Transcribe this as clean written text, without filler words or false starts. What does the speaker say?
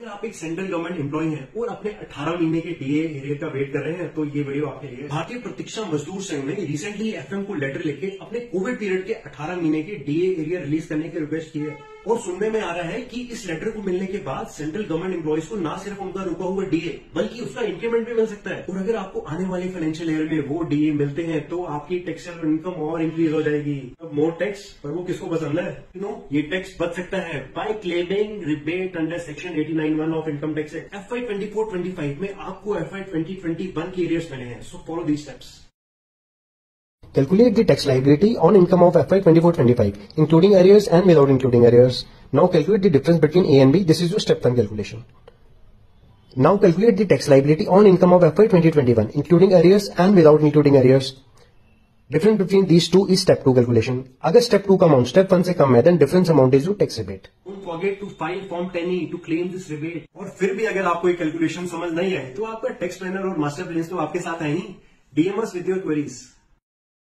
अगर आप एक सेंट्रल गवर्नमेंट एम्प्लॉय हैं और अपने 18 महीने के डीए रेट का वेट कर रहे हैं तो ये वीडियो आपके लिए। भारतीय प्रतीक्षा मजदूर संघ ने रिसेंटली एफएम को लेटर लिखे अपने कोविड पीरियड के 18 महीने के डीए एरिया रिलीज करने की रिक्वेस्ट की है और सुनने में आ रहा है कि इस लेटर को मिलने के बाद सेंट्रल गवर्नमेंट एम्प्लॉइज को ना सिर्फ उनका रुका हुआ डीए बल्कि उसका इंक्रीमेंट भी मिल सकता है और अगर आपको आने वाले फाइनेंशियल ईयर में वो डीए मिलते हैं तो आपकी टैक्सेबल इनकम और इंक्रीज हो जाएगी। मोर टैक्स पर वो किसको पसंद है? ये टैक्स बच सकता है by claiming rebate under section 89(1) of income tax act. FY 2024-25 में आपको FY 2020-21 के एरियर्स मिले हैं, so follow these steps. Calculate the tax liability on income of FY 2024-25, including arrears and without including arrears. Now calculate the difference between A and B. This is your step 1 calculation. Now calculate the tax liability on income of FY 2021, including arrears and without including arrears. Difference between these two is step 2 calculation. Agar step 2 का amount step 1 से कम है, then difference amount is your tax rebate. Don't forget to file form 10E to claim this rebate. और फिर भी अगर आपको ये calculation समझ नहीं आए, तो आपका टैक्स प्लानर और मास्टर ब्रेन्स तो आपके साथ है ही। DMS with your queries.